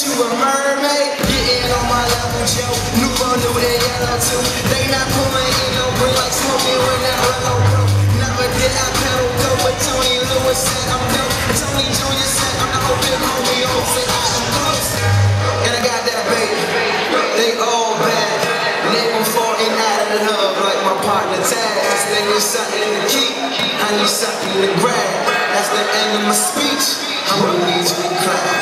You a mermaid, getting on my level, Joe. New on new, they yellow too. They not pulling in no green like smoking when that hollow go. Never did I pedal go, but Tony Lewis said I'm dope. Tony Jr. said I'm the open homie, on said I am close. And I got that baby, they all bad. And they been falling out of the hub like my partner Taz. They need something to keep, I need something to grab. That's the end of my speech, I'm gonna need you to clap.